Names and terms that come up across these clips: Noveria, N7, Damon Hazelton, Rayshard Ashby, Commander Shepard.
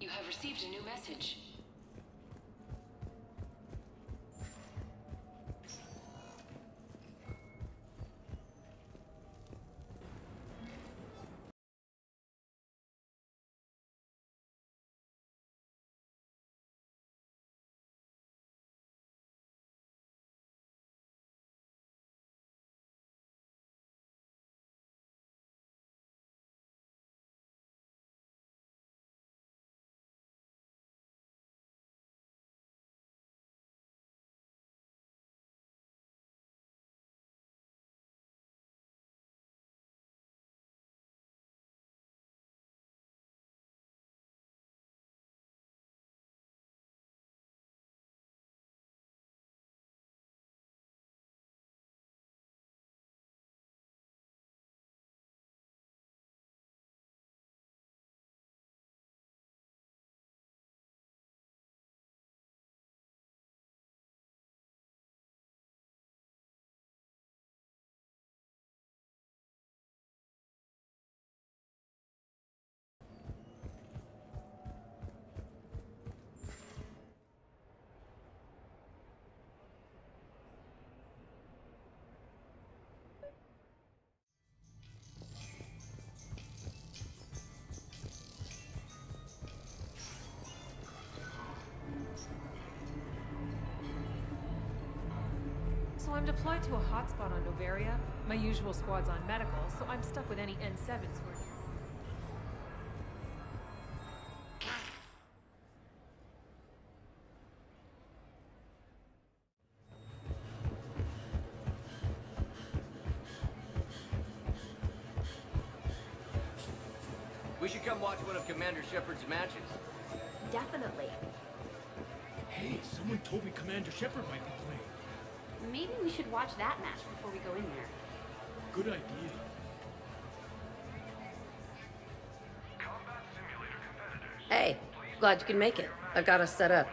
You have received a new message. So I'm deployed to a hotspot on Noveria. My usual squad's on medical, so I'm stuck with any N7s we're near. We should come watch one of Commander Shepard's matches. Definitely. Hey, someone told me Commander Shepard might be playing. Maybe we should watch that match before we go in there. Good idea. Hey, glad you can make it. I've got us set up.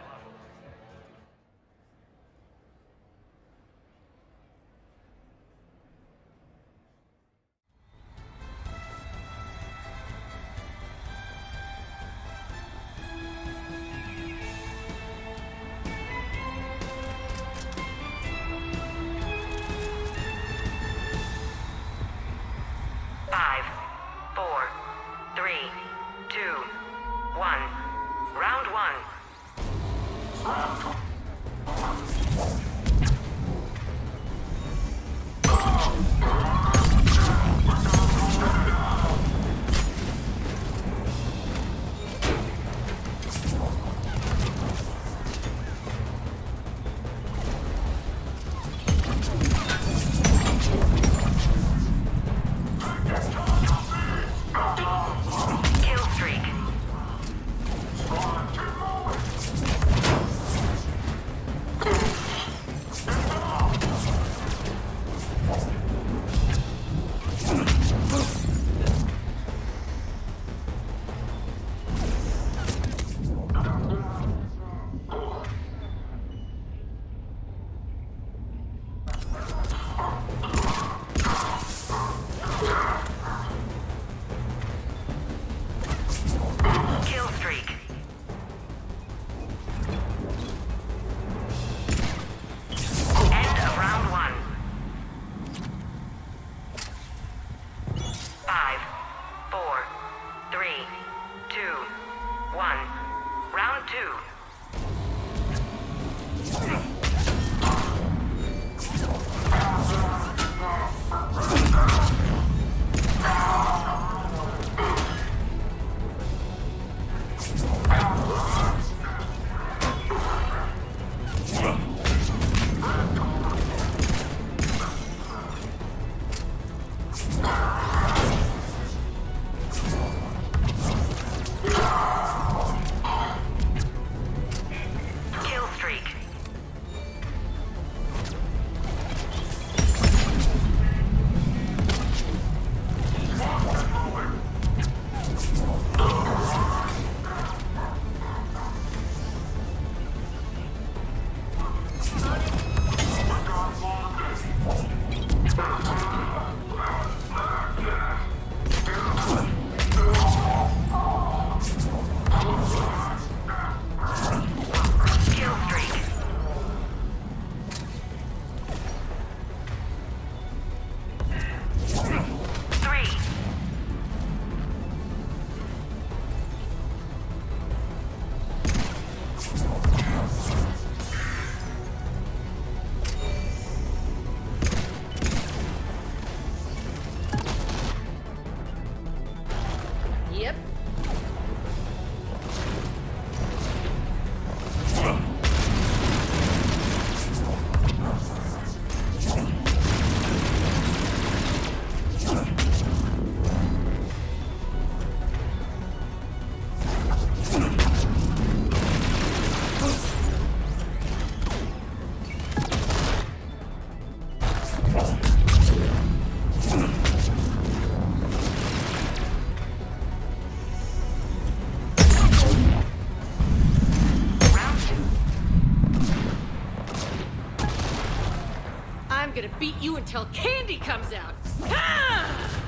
beat you until candy comes out. Ha!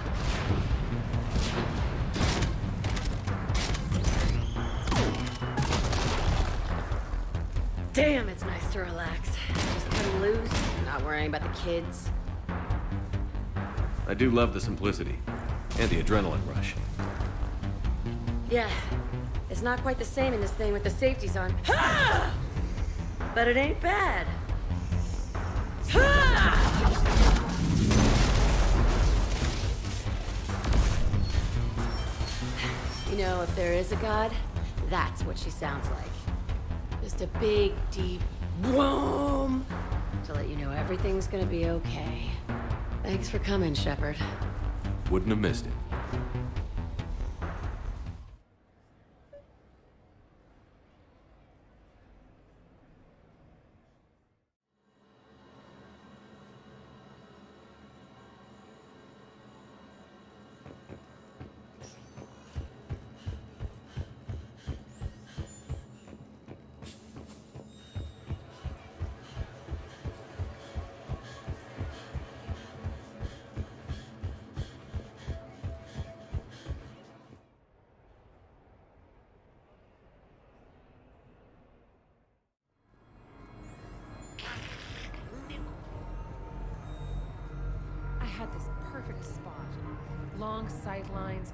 Damn, it's nice to relax. Just cut loose, not worrying about the kids. I do love the simplicity and the adrenaline rush. Yeah, it's not quite the same in this thing with the safeties on. Ha! But it ain't bad. You know, if there is a god, that's what she sounds like. Just a big, deep boom to let you know everything's gonna be okay. Thanks for coming, Shepard. Wouldn't have missed it. Had this perfect spot, long sight lines.